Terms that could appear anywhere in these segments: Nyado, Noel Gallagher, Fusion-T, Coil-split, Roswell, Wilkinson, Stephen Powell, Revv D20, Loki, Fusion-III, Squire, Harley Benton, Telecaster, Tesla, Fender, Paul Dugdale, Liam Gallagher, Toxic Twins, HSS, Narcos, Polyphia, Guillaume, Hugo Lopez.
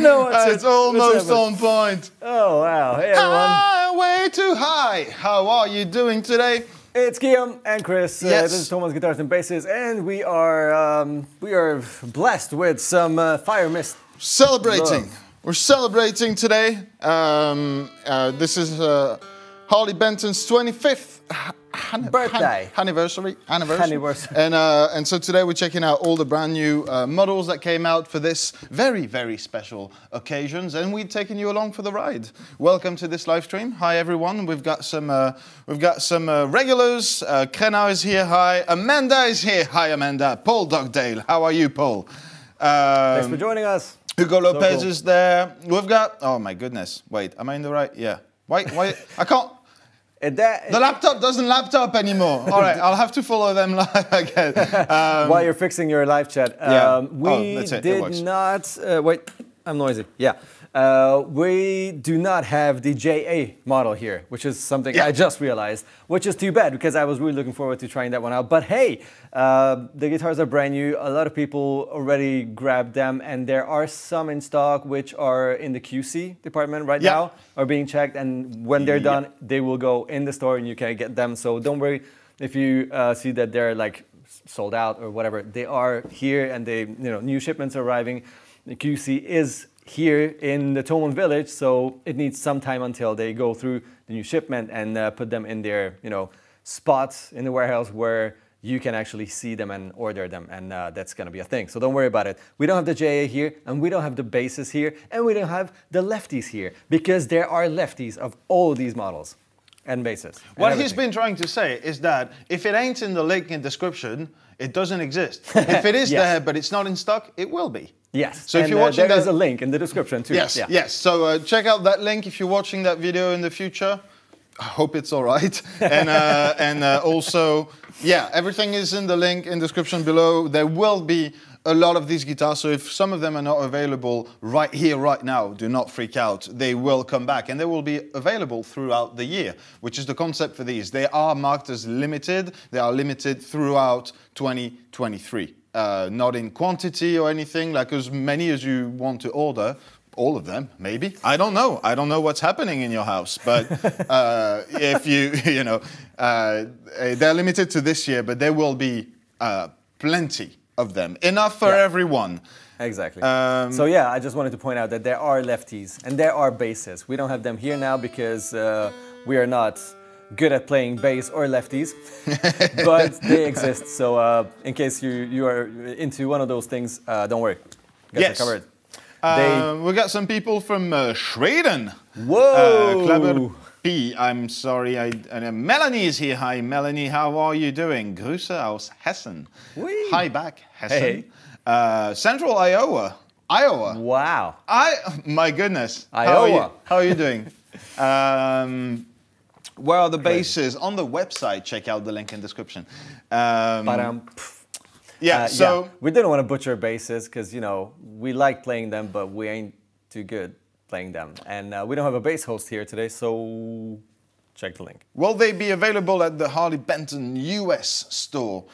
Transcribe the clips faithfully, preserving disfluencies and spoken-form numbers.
don't know what's uh, It's a, almost what's on point. Oh, wow. Hey, everyone. Highway too high. How are you doing today? It's Guillaume and Chris. Yes. Uh, this is Thomann Guitars and Basses, and we are um, we are blessed with some uh, Fire Mist. Celebrating. Love. We're celebrating today. Um, uh, this is uh, Harley Benton's twenty-fifth birthday anniversary. Anniversary. anniversary. And uh, and so today we're checking out all the brand new uh, models that came out for this very very special occasions, and we've taken you along for the ride. Welcome to this live stream. Hi everyone. We've got some uh, we've got some uh, regulars. Uh, Krenau is here. Hi. Amanda is here. Hi Amanda. Paul Dugdale. How are you, Paul? Um, Thanks for joining us. Hugo Lopez so cool. is there. We've got. Oh my goodness. Wait. Am I in the right? Yeah. Why? Why? I can't. That, the laptop doesn't laptop anymore. All right, I'll have to follow them live again. Um, While you're fixing your live chat. Um, yeah. We oh, that's it. did it not... Uh, wait, I'm noisy. Yeah. Uh, we do not have the J A model here, which is something yeah. I just realized, which is too bad because I was really looking forward to trying that one out. But hey, uh, the guitars are brand new. A lot of people already grabbed them, and there are some in stock which are in the Q C department right yeah. now, are being checked, and when they're done, yeah. they will go in the store and you can get them. So don't worry if you uh, see that they're like sold out or whatever. They are here, and they, you know, new shipments are arriving. The Q C is here in the Thomann village, so it needs some time until they go through the new shipment and uh, put them in their, you know, spots in the warehouse where you can actually see them and order them, and uh, that's gonna be a thing. So don't worry about it. We don't have the J A here, and we don't have the basses here, and we don't have the lefties here, because there are lefties of all these models and basses. What and he's been trying to say is that if it ain't in the link in description, it doesn't exist. If it is yes. there, but it's not in stock, it will be. Yes, so if and you're watching uh, there's that... a link in the description too. Yes, yeah. yes. So uh, check out that link if you're watching that video in the future. I hope it's all right. And, uh, and uh, also, yeah, everything is in the link in the description below. There will be a lot of these guitars, so if some of them are not available right here, right now, do not freak out. They will come back, and they will be available throughout the year, which is the concept for these. They are marked as limited. They are limited throughout twenty twenty-three. Uh, not in quantity or anything, like as many as you want to order, all of them, maybe. I don't know. I don't know what's happening in your house, but uh, if you, you know, uh, they're limited to this year, but there will be uh, plenty of them. Enough for yeah. everyone. Exactly. Um, so yeah, I just wanted to point out that there are lefties and there are basses. We don't have them here now because uh, we are not good at playing bass or lefties, but they exist. So uh, in case you, you are into one of those things, uh, don't worry. Got yes. covered. Uh, we got some people from uh, Sweden. Whoa! Uh, Klaber P, I'm sorry. I, uh, Melanie is here. Hi, Melanie. How are you doing? Grüße aus Hessen. Wee. Hi back, Hessen. Hey. Uh, Central Iowa. Iowa. Wow. I. My goodness. Iowa. How are you, how are you doing? um... Where are the bases? Crazy. On the website, check out the link in the description. Um, but, um, yeah, uh, so... Yeah. We didn't want to butcher bases because, you know, we like playing them, but we ain't too good playing them. And uh, we don't have a bass host here today, so check the link. Will they be available at the Harley Benton U S store?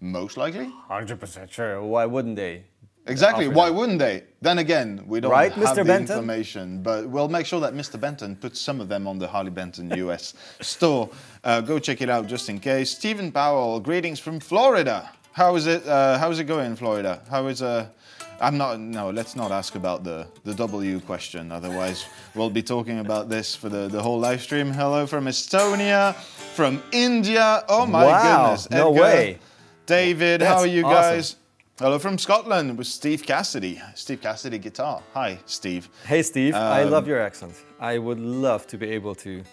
Most likely. one hundred percent sure. Why wouldn't they? Exactly. Why them? wouldn't they? Then again, we don't right, have Mister the Benton? information, but we'll make sure that Mister Benton puts some of them on the Harley Benton U S store. Uh, go check it out just in case. Stephen Powell, greetings from Florida. How is it? Uh, how is it going in Florida? How is uh? I'm not. No, let's not ask about the the W question. Otherwise, we'll be talking about this for the the whole live stream. Hello from Estonia, from India. Oh my wow, goodness! Edgar, no way. David, That's how are you guys? Awesome. Hello from Scotland with Steve Cassidy. Steve Cassidy Guitar. Hi, Steve. Hey, Steve. Um, I love your accent. I would love to be able to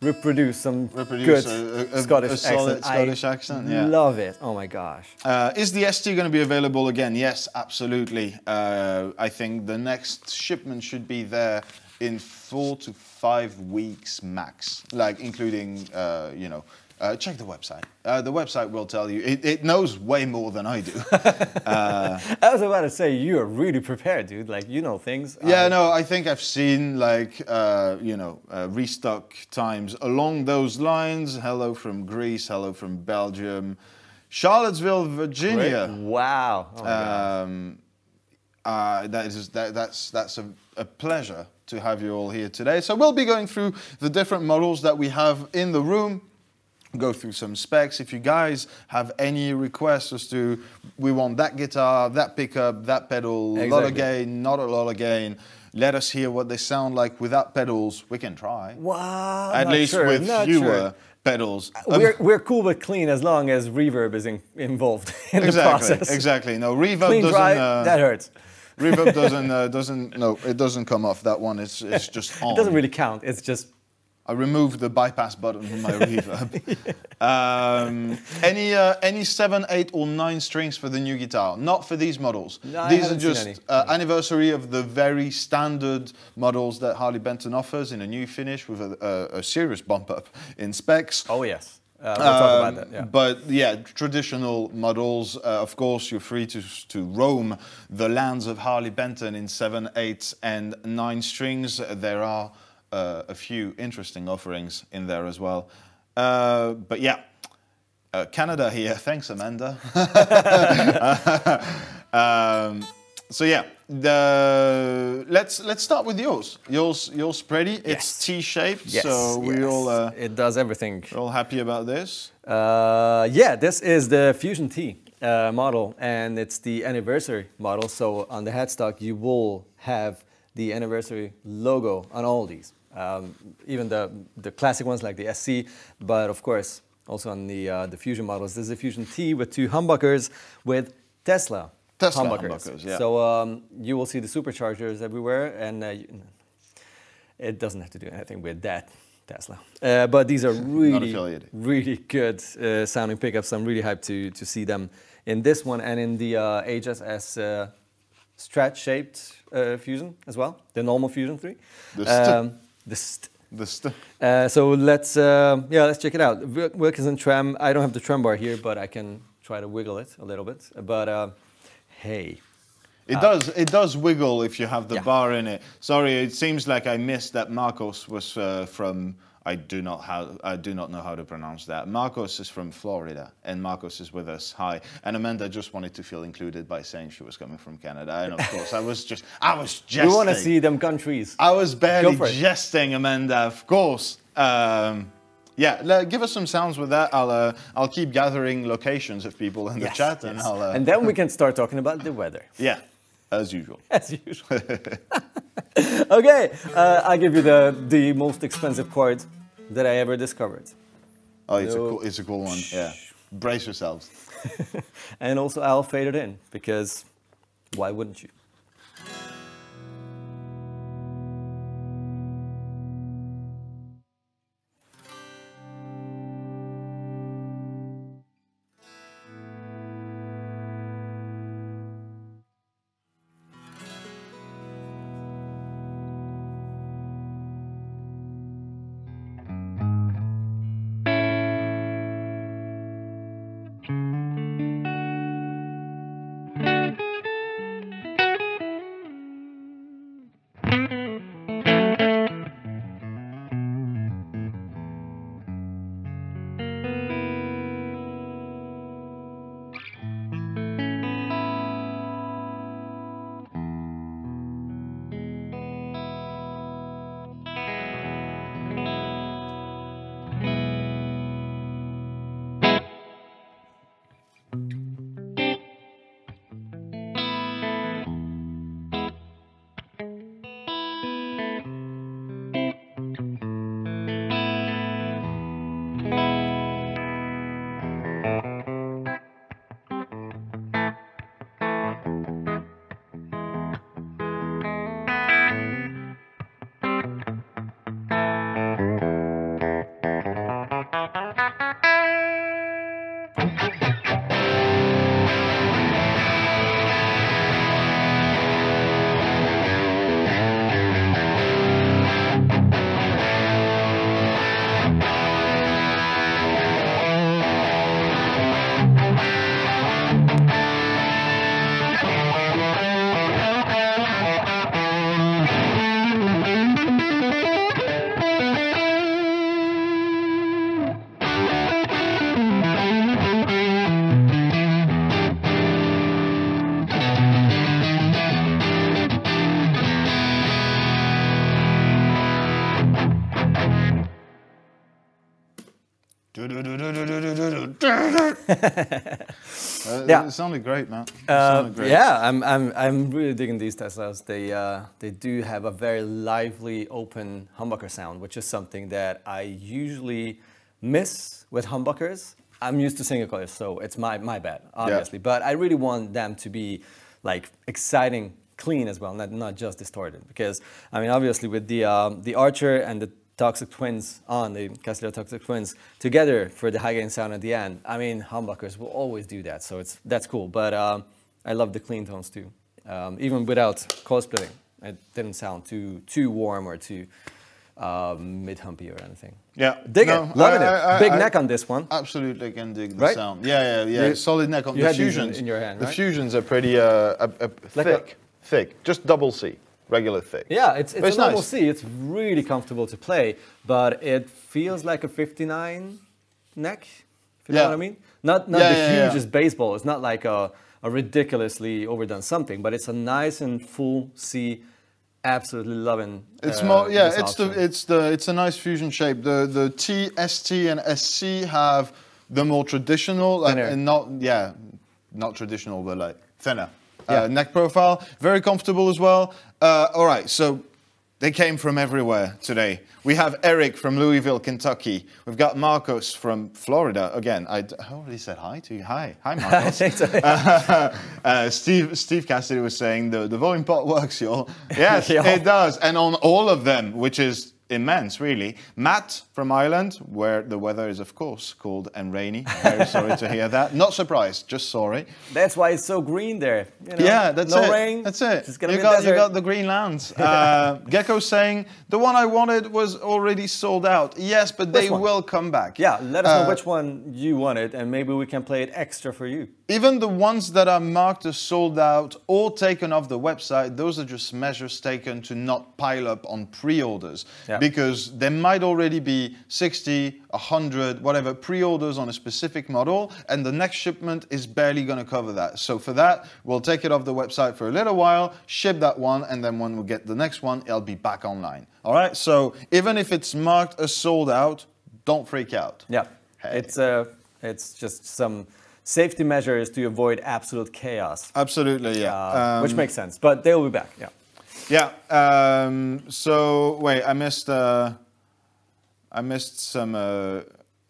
reproduce some reproduce good a, a, Scottish a solid accent. Scottish I accent. Yeah. Love it. Oh my gosh. Uh, is the S T going to be available again? Yes, absolutely. Uh, I think the next shipment should be there in four to five weeks max, like including, uh, you know. Uh, check the website. Uh, the website will tell you. It, it knows way more than I do. uh, I was about to say, you are really prepared, dude. Like, you know things. Yeah, I... no, I think I've seen, like, uh, you know, uh, restock times along those lines. Hello from Greece. Hello from Belgium. Charlottesville, Virginia. Great. Wow. Oh, um, Uh, that is, that, that's that's a, a pleasure to have you all here today. So we'll be going through the different models that we have in the room, go through some specs. If you guys have any requests as to, we want that guitar, that pickup, that pedal, a lot of gain, not a lot of gain, let us hear what they sound like without pedals. We can try. Wow. At least with fewer pedals. We're, um, we're cool with clean as long as reverb is in, involved in exactly, the process. Exactly. No, reverb clean doesn't... Dry, uh, that hurts. Reverb doesn't, uh, doesn't, no, it doesn't come off that one, it's, it's just on. It doesn't really count, it's just... I removed the bypass button from my reverb. Yeah. um, any, uh, any seven, eight or nine strings for the new guitar? Not for these models. No, these are just uh, anniversary of the very standard models that Harley Benton offers in a new finish with a, a, a serious bump up in specs. Oh yes. Uh, we'll talk about that, yeah. Um, but yeah, traditional models, uh, of course, you're free to, to roam the lands of Harley Benton in seven, eight and nine strings. There are uh, a few interesting offerings in there as well. Uh, but yeah, uh, Canada here. Thanks, Amanda. um, so yeah, the, let's let's start with yours. Yours, yours, pretty. Yes. It's T-shaped, yes. So we yes. all. Uh, it does everything. We're all happy about this. Uh, yeah, this is the Fusion T uh, model, and it's the anniversary model. So on the headstock, you will have the anniversary logo on all these, um, even the the classic ones like the S C, but of course also on the uh, the Fusion models. This is a Fusion T with two humbuckers with Tesla. Tesla humbuckers. humbuckers yeah. So um, you will see the superchargers everywhere, and uh, you, it doesn't have to do anything with that Tesla. Uh, but these are really, really good uh, sounding pickups. I'm really hyped to to see them in this one and in the uh, H S S uh, Strat-shaped uh, Fusion as well, the normal Fusion three. The st. Um, the st. The st. Uh, so let's uh, yeah, let's check it out. Wilkinson Trem. I don't have the trem bar here, but I can try to wiggle it a little bit. But uh, hey. It ah. does It does wiggle if you have the yeah. bar in it. Sorry, it seems like I missed that Narcos was uh, from, I do not how I do not know how to pronounce that. Narcos is from Florida, and Narcos is with us. Hi. And Amanda just wanted to feel included by saying she was coming from Canada. And of course, I was just, I was jesting. We want to see them countries. I was barely jesting, Amanda, of course. Um, Yeah, give us some sounds with that. I'll uh, I'll keep gathering locations of people in the yes, chat, and yes. I'll uh... and then we can start talking about the weather. Yeah, as usual. As usual. Okay, uh, I give you the the most expensive chord that I ever discovered. Oh, it's so... a cool, it's a cool one. Yeah, brace yourselves. And also, I'll fade it in because why wouldn't you? uh, yeah. It sounded great, man. It sounded great. Uh, yeah, I'm, I'm, I'm really digging these Teslas. They, uh, they do have a very lively, open humbucker sound, which is something that I usually miss with humbuckers. I'm used to single coils, so it's my, my bad, obviously. Yeah. But I really want them to be like exciting, clean as well, not, not just distorted. Because I mean, obviously, with the um, the Archer and the Toxic Twins on, the Cassidy Toxic Twins, together for the high gain sound at the end. I mean, humbuckers will always do that, so it's that's cool. But um, I love the clean tones too. Um, even without coil splitting, it didn't sound too too warm or too um, mid-humpy or anything. Yeah, dig no, it, loving I, I, it. Big I, I, neck on this one. Absolutely can dig the right? sound. Yeah, yeah, yeah. You, solid neck on you the had fusions these in your hand. The right? fusions are pretty uh, uh, uh, like thick, a, thick, just double C. Regular thick. Yeah, it's, it's, it's a nice. Normal C. It's really comfortable to play, but it feels like a fifty-nine neck, if you yeah. know what I mean. Not, not yeah, the yeah, hugest yeah. baseball. It's not like a, a ridiculously overdone something, but it's a nice and full C. Absolutely loving. It's uh, more, yeah, it's option. the, it's the, it's a nice fusion shape. The, the T, S T, and S C have the more traditional, like, and not, yeah, not traditional, but like thinner. Yeah. Uh, neck profile, very comfortable as well. Uh, all right, so they came from everywhere today. We have Eric from Louisville, Kentucky. We've got Marcos from Florida. Again, I, d I already said hi to you. Hi, hi, Marcos. I so, yeah. uh, uh, Steve, Steve Cassidy was saying the, the volume pot works, y'all. Yes, yeah. It does, and on all of them, which is immense, really. Matt from Ireland, where the weather is, of course, cold and rainy. Very sorry to hear that. Not surprised, just sorry. That's why it's so green there. You know? Yeah, that's no it. No rain. That's it. It's gonna you, be got, you got the green lands. Uh, Gecko saying, the one I wanted was already sold out. Yes, but which they one? will come back. Yeah, let us uh, know which one you wanted, and maybe we can play it extra for you. Even the ones that are marked as sold out or taken off the website, those are just measures taken to not pile up on pre-orders. Yeah. Because there might already be sixty, a hundred, whatever, pre-orders on a specific model, and the next shipment is barely going to cover that. So for that, we'll take it off the website for a little while, ship that one, and then when we get the next one, it'll be back online. All right? So even if it's marked as sold out, don't freak out. Yeah. Hey. It's, uh, it's just some safety measures to avoid absolute chaos. Absolutely, yeah. Uh, um, which makes sense, but they'll be back, yeah. Yeah, um, so, wait, I missed, uh, I missed some, uh,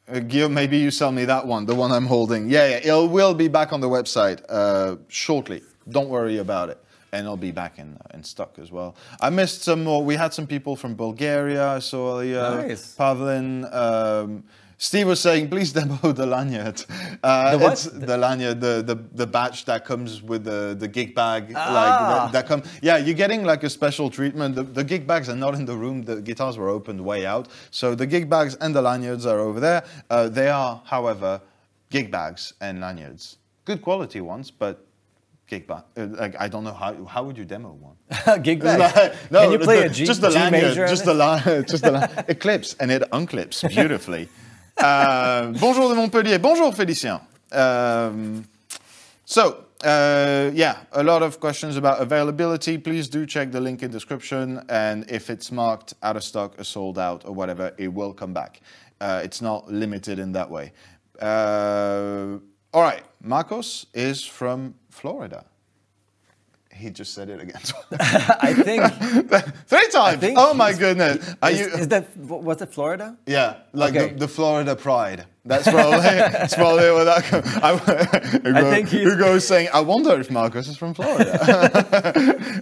uh, Guillaume, maybe you sell me that one, the one I'm holding. Yeah, yeah, it will be back on the website uh, shortly. Don't worry about it. And it'll be back in, in stock as well. I missed some more. We had some people from Bulgaria. I saw the, uh, nice. Pavlin. Um, Steve was saying, please demo the lanyard. Uh, the what? It's the lanyard, the, the, the batch that comes with the, the gig bag. Ah. Like, that come, yeah, you're getting like a special treatment. The, the gig bags are not in the room. The guitars were opened way out. So the gig bags and the lanyards are over there. Uh, they are, however, gig bags and lanyards. Good quality ones, but gig bag. Uh, like, I don't know, how how would you demo one? Gig bag? Like, no, can you play the, a G, just the G lanyard, major? Just the, just the lanyard. It clips and it unclips beautifully. Uh, bonjour de Montpellier. Bonjour, Félicien. Um, so, uh, yeah, a lot of questions about availability. Please do check the link in description. And if it's marked out of stock or sold out or whatever, it will come back. Uh, it's not limited in that way. Uh, all right. Marcos is from Florida. He just said it again. I think three times. Think oh my goodness! Are is, you? Is that what's it? Florida? Yeah, like okay. the, the Florida Pride. That's probably that's probably where that comes. I, Hugo, I think Hugo's saying, I wonder if Marcos is from Florida.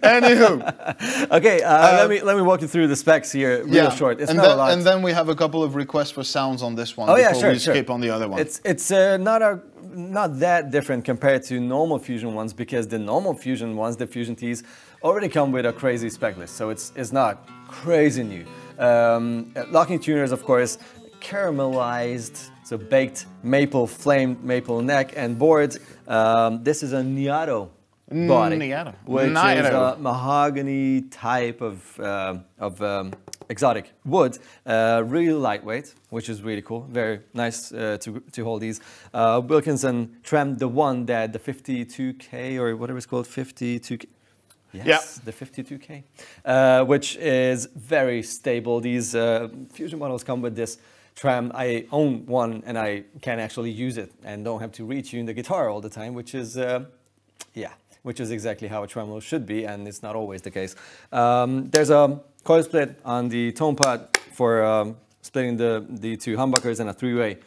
Anywho, okay, uh, uh, let me let me walk you through the specs here, real yeah. short. It's and not then, a lot. And then we have a couple of requests for sounds on this one. Oh before yeah, sure, we sure. skip on the other one. It's it's uh, not a not that different compared to normal Fusion ones, because the normal Fusion ones, the Fusion Ts, already come with a crazy spec list, so it's it's not crazy new. Um, locking tuners, of course, caramelized. So baked maple, flamed maple neck and boards. Um, this is a Nyado body, Nyado. which Nyado. is a mahogany type of, uh, of um, exotic wood. Uh, really lightweight, which is really cool. Very nice uh, to, to hold these. Uh, Wilkinson trimmed the one that the fifty-two K or whatever it's called, fifty-two K. Yes, yeah. The fifty-two K, uh, which is very stable. These uh, Fusion models come with this tram. I own one and I can actually use it and don't have to retune the guitar all the time, which is, uh, yeah, which is exactly how a tremolo should be, and it's not always the case. Um, there's a coil split on the tone pod for um, splitting the, the two humbuckers, and a three-way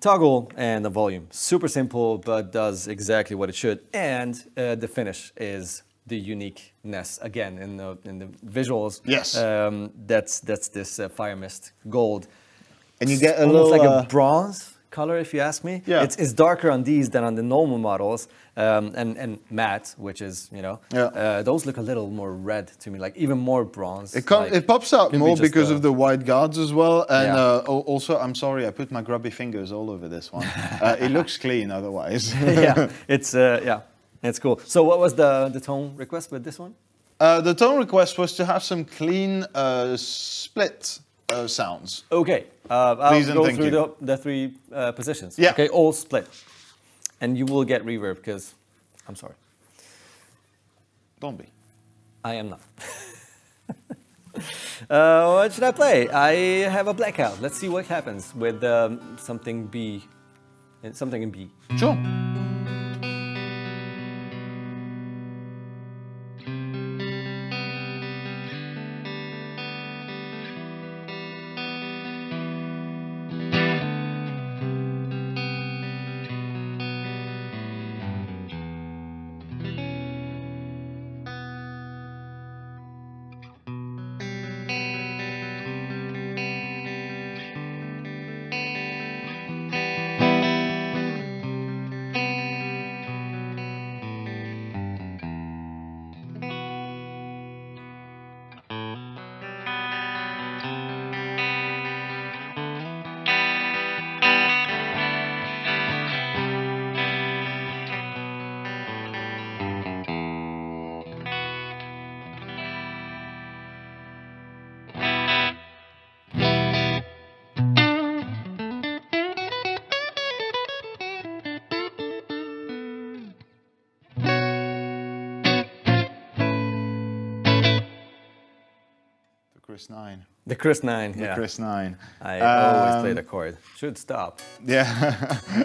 toggle and the volume. Super simple, but does exactly what it should. And uh, the finish is the uniqueness again in the in the visuals. Yes, um, that's that's this uh, Fire Mist gold, and you get a almost little, like uh, a bronze color, if you ask me. Yeah, it's, it's darker on these than on the normal models, um, and and matte, which is you know, yeah. uh, those look a little more red to me, like even more bronze. It comes, like, it pops out more because a, of the wide guards as well, and yeah. uh, also I'm sorry, I put my grubby fingers all over this one. uh, it looks clean otherwise. Yeah, it's uh, yeah. That's cool. So what was the, the tone request with this one? Uh, the tone request was to have some clean uh, split uh, sounds. Okay, uh, I'll Please go through the, the three uh, positions. Yeah. Okay, all split. And you will get reverb because, I'm sorry. Don't be. I am not. uh, what should I play? I have a blackout. Let's see what happens with um, something B, something in B. Sure. Chris nine. The Chris nine. The yeah. Chris nine. I um, always play the chord. Should stop. Yeah. uh,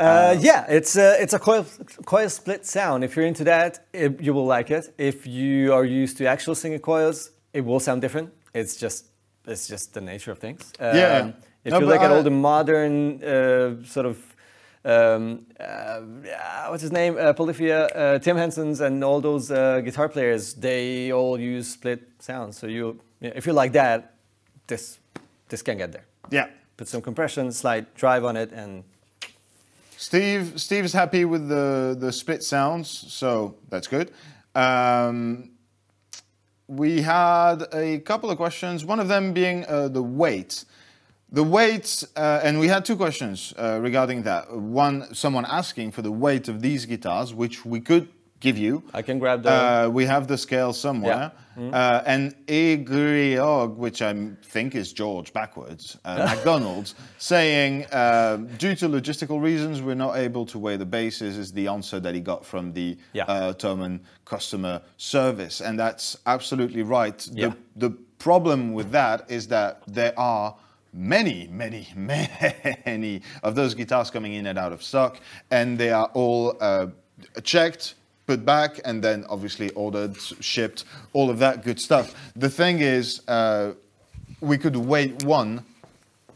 uh, yeah, it's a, it's a coil, coil split sound. If you're into that, it, you will like it. If you are used to actual single coils, it will sound different. It's just it's just the nature of things. Um, yeah. If no, you look at all the modern uh, sort of um, uh, what's his name, uh, Polyphia, uh, Tim Henson's, and all those uh, guitar players, they all use split sounds. So you. Yeah, if you like that, this this can get there. Yeah. Put some compression, slide, drive on it, and Steve Steve's happy with the the split sounds, so that's good. Um, we had a couple of questions. One of them being uh, the weight, the weight, uh, and we had two questions uh, regarding that. One, someone asking for the weight of these guitars, which we could. Give you. I can grab the... Uh, we have the scale somewhere. Yeah. Mm-hmm. uh, and Egriog, which I think is George backwards, uh, McDonald's, saying, uh, due to logistical reasons, we're not able to weigh the bases, is the answer that he got from the yeah. uh, Thomann customer service. And that's absolutely right. Yeah. The, the problem with that is that there are many, many, many of those guitars coming in and out of stock, and they are all uh, checked, put back, and then obviously ordered, shipped, all of that good stuff. The thing is, uh, we could wait one,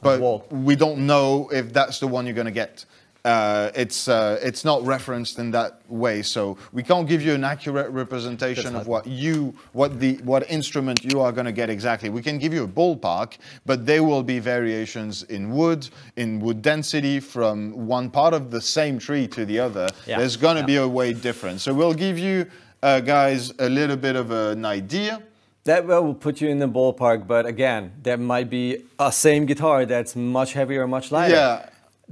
but Whoa. we don't know if that's the one you're going to get. Uh, it's uh, it's not referenced in that way, so we can't give you an accurate representation of what you what the what instrument you are going to get exactly. We can give you a ballpark, but there will be variations in wood, in wood density from one part of the same tree to the other. Yeah. There's going to yeah. be a weight difference. So we'll give you uh, guys a little bit of an idea. That will put you in the ballpark, but again, there might be a same guitar that's much heavier or much lighter. Yeah.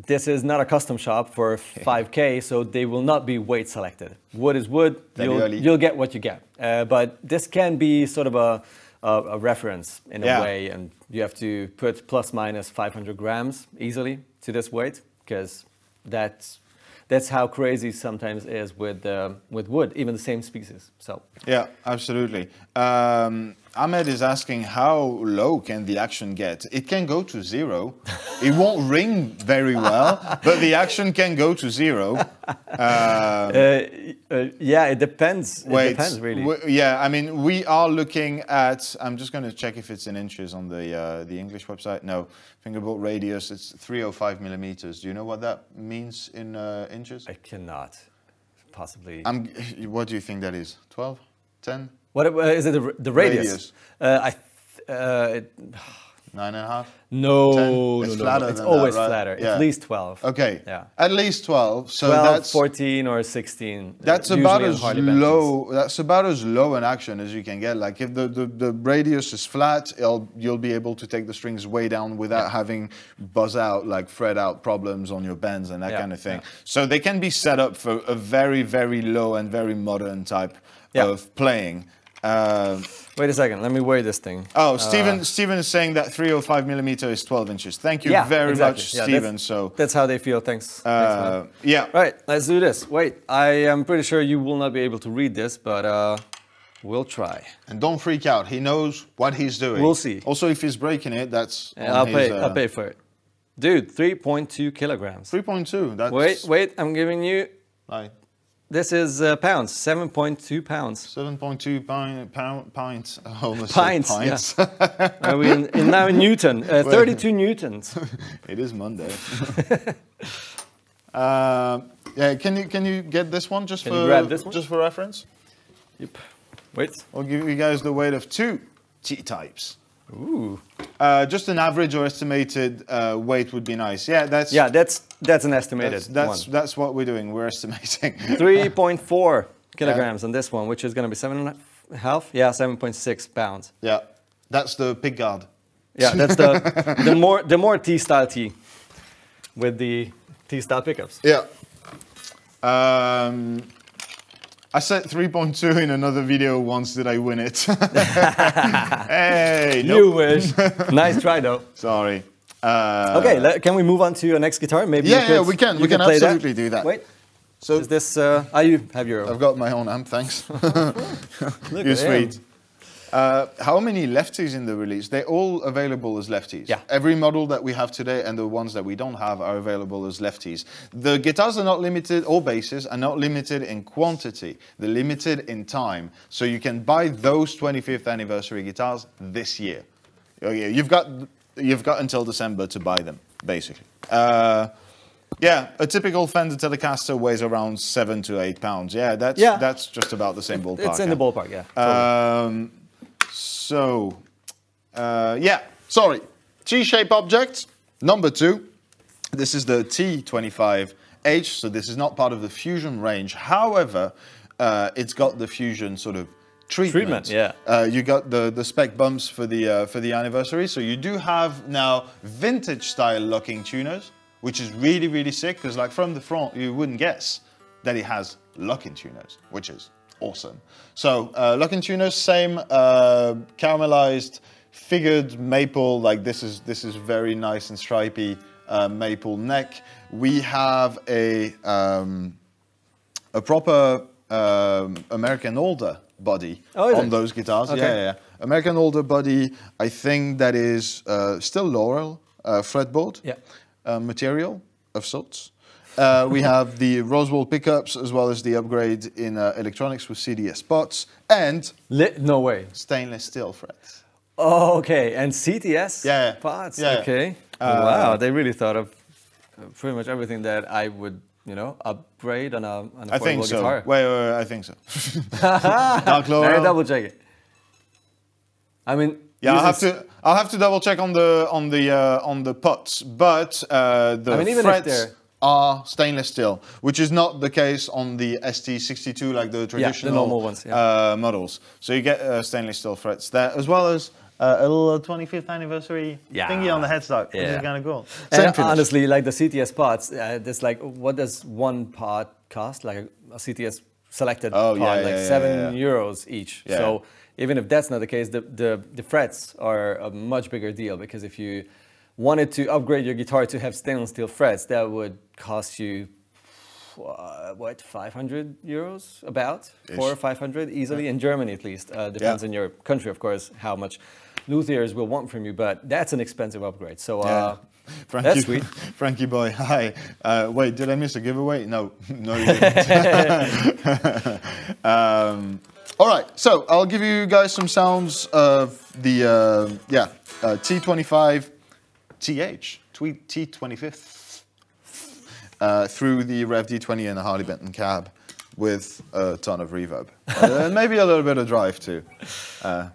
This is not a custom shop for five K, so they will not be weight selected. Wood is wood, you'll, you'll get what you get. Uh, but this can be sort of a, a, a reference in a yeah. way, and you have to put plus minus five hundred grams easily to this weight, because that's that's how crazy sometimes is with uh, with wood, even the same species. So yeah, absolutely. Um, Ahmed is asking how low can the action get? It can go to zero. It won't ring very well, but the action can go to zero. Um, uh, uh, yeah, it depends. Wait, it depends really. Yeah, I mean, we are looking at. I'm just going to check if it's in inches on the uh, the English website. No, fingerbolt radius. It's three oh five millimeters. Do you know what that means in uh, inches? I cannot possibly. I'm, what do you think that is? twelve? ten? What is it? The, the radius? radius. Uh, I th uh, it, Nine and a half? No, no, it's, no, flatter no. it's always that, right? flatter. Yeah. At least twelve. Okay. Yeah. At least twelve. So twelve, that's fourteen or sixteen. That's uh, about as low. That's about as low an action as you can get. Like if the the, the radius is flat, it'll, you'll be able to take the strings way down without yeah. having buzz out, like fret out problems on your bends and that yeah. kind of thing. Yeah. So they can be set up for a very very low and very modern type yeah. of playing. Uh, Wait a second, let me weigh this thing. Oh, Stephen, uh, Stephen is saying that three oh five millimeter is twelve inches. Thank you yeah, very exactly. much, yeah, Stephen. That's, so that's how they feel. Thanks. Uh, Thanks yeah. Right, let's do this. Wait, I am pretty sure you will not be able to read this, but uh, we'll try. And don't freak out. He knows what he's doing. We'll see. Also, if he's breaking it, that's. And I'll his, pay. Uh, I'll pay for it, dude. three point two kilograms. three point two. That's. Wait, wait. I'm giving you. Bye. This is uh, pounds, seven point two pounds. seven point two pounds. Oh, pints. Pints. Yeah. Are we in, in now in Newton? Uh, thirty-two newtons. It is Monday. uh, yeah, can you can you get this one just can for you grab this one? just for reference? Yep. Wait. I'll give you guys the weight of two T-types. Ooh. Uh, just an average or estimated uh, weight would be nice. Yeah, that's yeah, that's that's an estimated. That's that's, one. that's what we're doing. We're estimating three point four kilograms yeah. on this one, which is going to be seven and a half. Yeah, seven point six pounds. Yeah, that's the pig guard. Yeah, that's the the more the more T-style T, with the T-style pickups. Yeah. Um. I said three point two in another video once. Did I win it? Hey, you nope. wish. Nice try though. Sorry. Uh, okay, can we move on to your next guitar? Maybe. Yeah, you could, yeah, we can. We can, can absolutely that. do that. Wait. So is this? Uh, are you have your? Own? I've got my own amp. Thanks. You're sweet. Uh, how many lefties in the release? They're all available as lefties. Yeah. Every model that we have today and the ones that we don't have are available as lefties. The guitars are not limited, or basses are not limited in quantity. They're limited in time. So you can buy those twenty-fifth anniversary guitars this year. You've got, you've got until December to buy them, basically. Uh, Yeah, a typical Fender Telecaster weighs around seven to eight pounds. Yeah, that's yeah. that's just about the same ballpark. It's in yeah. the ballpark, yeah. Totally. Um, so, uh, yeah, sorry. T-shape object, number two. This is the T twenty-five H, so this is not part of the Fusion range. However, uh, it's got the Fusion sort of treatment. treatment yeah. Uh, you got the, the spec bumps for the, uh, for the anniversary, so you do have now vintage-style locking tuners, which is really, really sick, because like from the front, you wouldn't guess that it has locking tuners, which is awesome. So uh, locking tuners, same uh, caramelized, figured maple, like this is, this is very nice and stripy uh, maple neck. We have a, um, a proper um, American Alder body oh, on it? those guitars. Okay. Yeah, yeah, American Alder body, I think that is uh, still Laurel uh, fretboard. Yeah. Uh, material of sorts. Uh, we have the Roswell pickups as well as the upgrade in uh, electronics with C T S pots and Lit no way stainless steel frets. Oh, okay, and C T S yeah. pots. Yeah. Okay, uh, wow, they really thought of pretty much everything that I would, you know, upgrade on a on a I think so. guitar. Wait, wait, wait, I think so. Dark Laurel. I double check it. I mean. Yeah, I'll have to I'll have to double check on the on the uh, on the pots, but uh, the I mean, even frets are stainless steel, which is not the case on the S T sixty-two like the traditional yeah, the normal ones, yeah. uh, models. So you get uh, stainless steel frets there, as well as uh, a little twenty-fifth anniversary yeah. thingy on the headstock, yeah. which is kind of cool. And honestly, like the C T S pots, uh, there's like what does one part cost? Like a C T S selected oh, part, yeah, yeah, like yeah, seven yeah, yeah. euros each. Yeah. So. Even if that's not the case, the, the, the frets are a much bigger deal, because if you wanted to upgrade your guitar to have stainless steel frets, that would cost you uh, what, five hundred euros, about Ish. four or five hundred easily, yeah. in Germany at least. Uh, depends yeah. on your country, of course, how much luthiers will want from you, but that's an expensive upgrade. So uh, yeah. Frankie, that's sweet. Frankie boy, hi. Uh, wait, did I miss a giveaway? No, no you didn't. um, all right, so I'll give you guys some sounds of the, uh, yeah, uh, T twenty-five T H, T twenty-five. Uh, through the Revv D twenty in a Harley Benton cab with a ton of reverb. uh, maybe a little bit of drive too. Uh.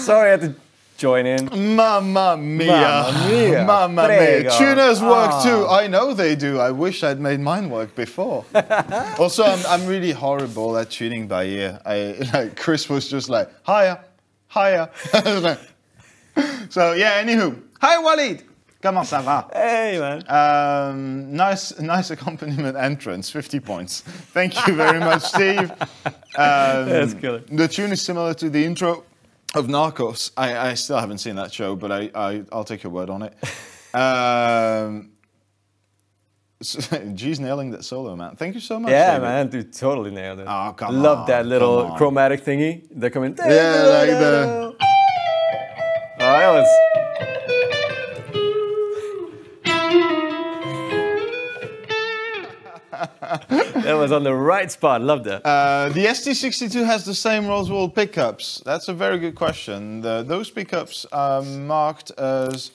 Sorry, I had to join in. Mamma mia. Mamma mia. Mamma mia. Tuners work ah. too. I know they do. I wish I'd made mine work before. Also, I'm, I'm really horrible at tuning by ear. I, like, Chris was just like, higher, higher. So, yeah, anywho. Hi, Walid. Comment ça va? Hey, man. Um, nice, nice accompaniment entrance, fifty points. Thank you very much, Steve. Um, That's killer. The tune is similar to the intro of Narcos. I, I still haven't seen that show, but I, I, I'll take your word on it. um, so, geez, nailing that solo, man. Thank you so much. Yeah, David. Man, dude, totally nailed it. Oh, come Love on, that little come on. chromatic thingy. They're coming. Yeah, like the... All right, let's... That was on the right spot. Love that. Uh, the S T sixty-two has the same Roswell pickups. That's a very good question. The, those pickups are marked as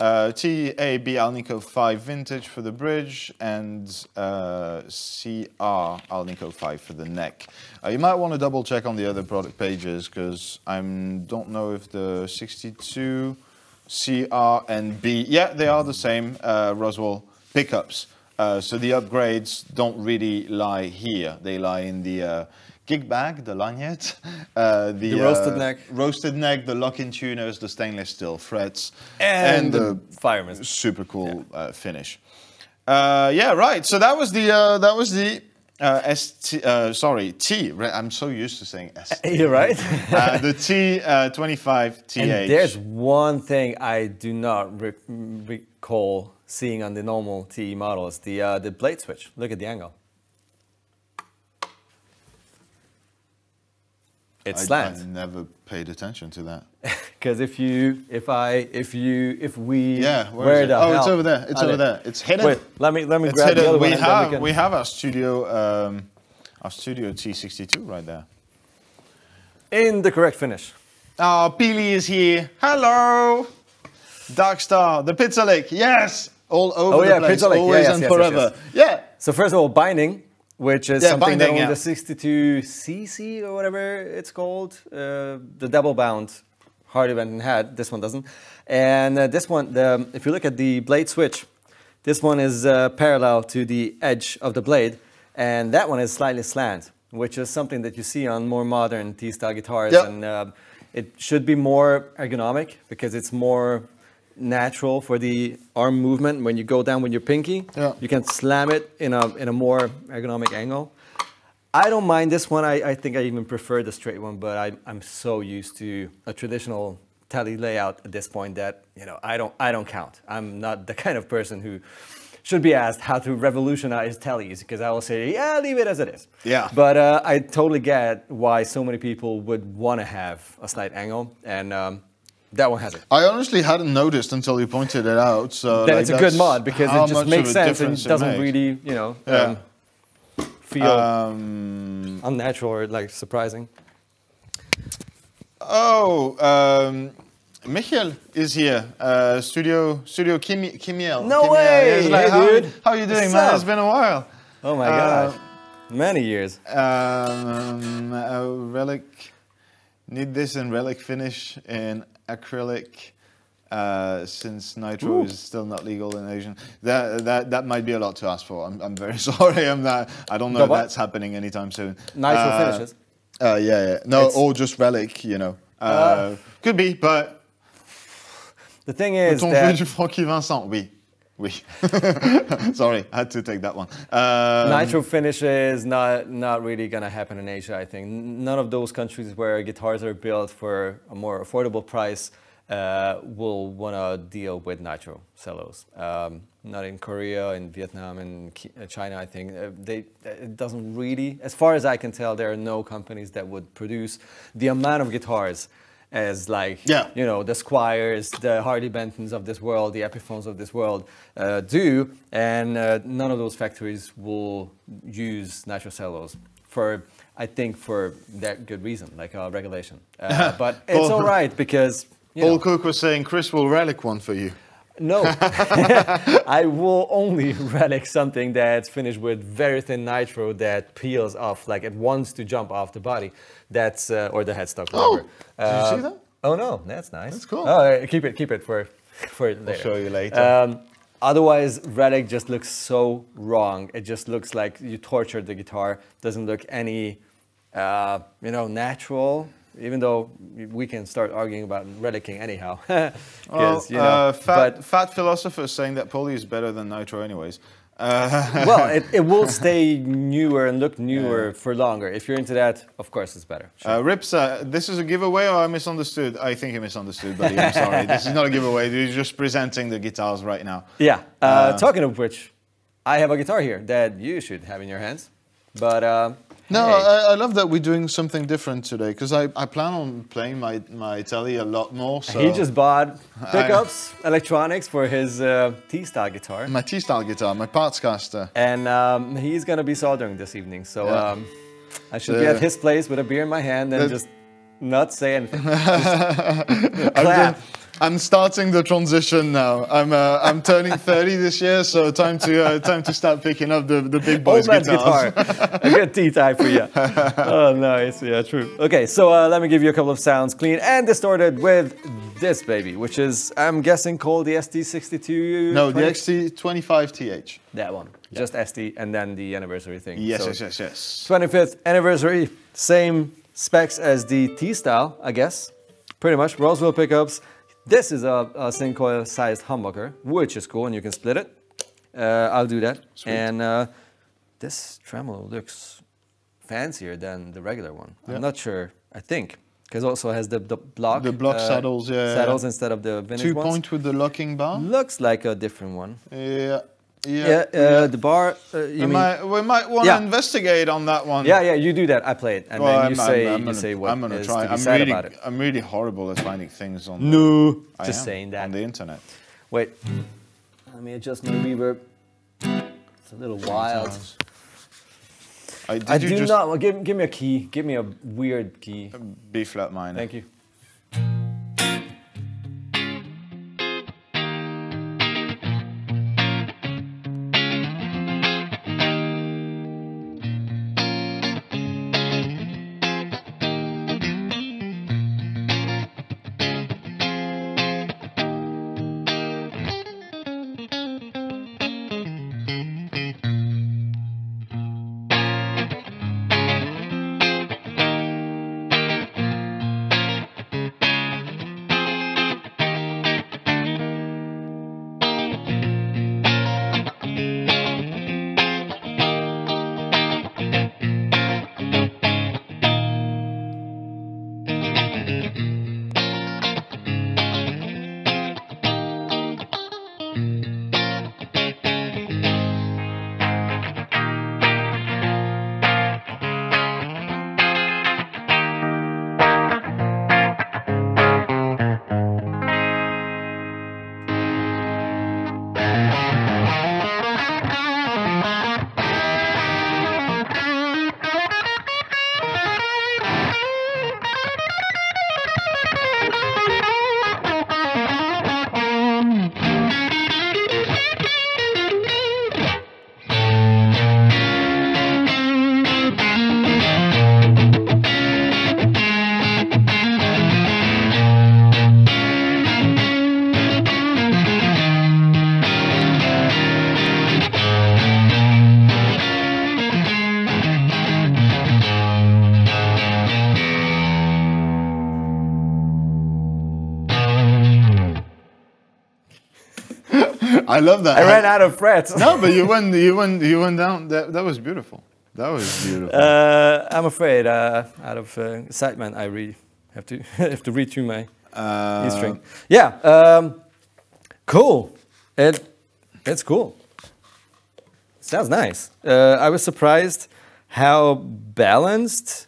uh, T A B Alnico five Vintage for the bridge and uh, C R Alnico five for the neck. Uh, you might want to double check on the other product pages because I don't know if the sixty-two C R and B. Yeah, they are the same uh, Roswell pickups. Uh, so the upgrades don't really lie here. They lie in the uh, gig bag, the lanyard, uh, the, the roasted uh, neck, roasted neck, the lock-in tuners, the stainless steel frets, and, and the, the Fire Mist. Super cool yeah. uh, finish. Uh, yeah, right. So that was the uh, that was the uh, ST. Uh, sorry, T. I'm so used to saying S T. You're right. uh, the T twenty-five T H. And there's one thing I do not re recall. seeing on the normal T E models, the, uh, the blade switch. Look at the angle. It slants. I, I never paid attention to that. Because if you, if I, if you, if we... Yeah, where wear is it? Oh, it's over there. It's over it? there. It's hidden. Wait, let me, let me it's grab hidden. the other we one. Have, we, can... we have our studio, um, our studio T sixty-two right there. In the correct finish. Oh, Peely is here. Hello. Dark Star, the Pizzalic, yes! All over oh, the yeah, place, Pizzalic. always yeah, yes, and yes, forever. Yes, yes. Yeah. So first of all, binding, which is yeah, something binding, that on yeah. the sixty-two C C or whatever it's called, uh, the double-bound Harley Benton had. This one doesn't. And uh, this one, the, if you look at the blade switch, this one is uh, parallel to the edge of the blade, and that one is slightly slant, which is something that you see on more modern T-style guitars, yep. and uh, it should be more ergonomic because it's more... natural for the arm movement. When you go down with your pinky, yeah. you can slam it in a in a more ergonomic angle. I don't mind this one. I, I think I even prefer the straight one, but I, I'm so used to a traditional tally layout at this point that you know I don't I don't count. I'm not the kind of person who should be asked how to revolutionize tellies, because I will say, yeah, leave it as it is. Yeah. But uh, I totally get why so many people would want to have a slight angle and. Um, That one has it. I honestly hadn't noticed until you pointed it out. So then like it's a good mod because it just makes sense and it doesn't it really, you know, yeah. um, feel um, unnatural or like surprising. Oh, um, Michiel is here. Uh, studio, Studio Kimi, Kimiel. No Kimiel. way, like, hey, how, dude. How are you doing, What's man? Up? It's been a while. Oh my uh, gosh, many years. Um, uh, relic. Need this in relic finish in acrylic, uh, since nitro Ooh. is still not legal in Asian. That that that might be a lot to ask for. I'm I'm very sorry. I'm not. I don't know if that's happening anytime soon. Nitro uh, finishes. Uh, yeah, yeah. No, it's, or just relic. You know, uh, uh, could be. But the thing is that du Francky Vincent. Oui. We sorry, I had to take that one. Um, Nitro finish is not not really gonna happen in Asia. I think none of those countries where guitars are built for a more affordable price uh, will wanna deal with nitro cellos. Um, not in Korea, in Vietnam, in China. I think they it doesn't really, as far as I can tell, there are no companies that would produce the amount of guitars. As like, yeah. you know, the Squires, the Harley Bentons of this world, the Epiphones of this world uh, do, and uh, none of those factories will use nitro cellos for, I think, for that good reason, like uh, regulation. Uh, but Paul, it's all right because... You Paul know, Cook was saying, Chris will relic one for you. No, I will only relic something that's finished with very thin nitro that peels off, like it wants to jump off the body. That's uh, or the headstock. Oh, uh, did you see that? Oh no, that's nice. That's cool. Oh, keep it, keep it for, for later. I'll show you later. Um, otherwise, relic just looks so wrong. It just looks like you tortured the guitar. Doesn't look any, uh, you know, natural. Even though we can start arguing about relicking anyhow. well, you know, uh, fat, fat philosopher is saying that poly is better than nitro anyways. Uh. well, it, it will stay newer and look newer yeah. for longer. If you're into that, of course it's better. Sure. Uh, Ripsa, this is a giveaway or I misunderstood? I think I misunderstood, buddy. I'm sorry. This is not a giveaway. You're just presenting the guitars right now. Yeah. Uh, uh, talking of which, I have a guitar here that you should have in your hands. But... Uh, No, hey. I, I love that we're doing something different today because I, I plan on playing my, my telly a lot more. So he just bought pickups, I, electronics for his uh, T-style guitar. My T-style guitar, my parts caster. And um, he's going to be soldering this evening, so yeah. um, I should the, be at his place with a beer in my hand and the, just not say anything. Just clap. I'm, I'm starting the transition now. I'm uh, I'm turning thirty this year, so time to uh, time to start picking up the the big boys guitars. Guitar. I got T-type for you. Oh, nice. Yeah, true. Okay, so uh, let me give you a couple of sounds, clean and distorted, with this baby, which is, I'm guessing, called the S T sixty-two... No, the X T twenty-five T H. That one. Yeah. Just S T and then the anniversary thing. Yes, so yes, yes, yes. twenty-fifth anniversary, same specs as the T-Style, I guess. Pretty much, Roswell pickups. This is a, a single coil sized humbucker, which is cool, and you can split it. Uh, I'll do that. Sweet. And uh, this tremolo looks fancier than the regular one. Yeah. I'm not sure, I think. Because also has the, the block, the block uh, saddles, yeah, saddles instead of the vintage ones. Two point with the locking bar. Looks like a different one. Yeah, yeah. yeah, uh, yeah. The bar. Uh, you we, mean, might, we might want to yeah. investigate on that one. Yeah, yeah. You do that. I play it, and well, then you I'm, say I'm, I'm you gonna, say what I'm gonna is try. to be I'm sad really, about it. I'm really horrible at finding things on. No, the, I just am, saying that on the internet. Wait, let me adjust my reverb. It's a little wild. Sometimes. I, I do just not. Well, give, give me a key. Give me a weird key. B flat minor. Thank you. I love that. I ran out of frets. No, but you went, you went, you went down. That, that was beautiful. That was beautiful. Uh, I'm afraid, uh, out of uh, excitement, I re have to have to retune my uh, E string. Yeah, um, cool. It it's cool. Sounds nice. Uh, I was surprised how balanced